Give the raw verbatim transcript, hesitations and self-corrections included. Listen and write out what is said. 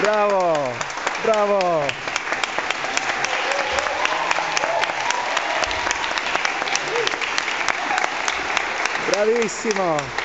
Bravo, bravo. Bravissimo.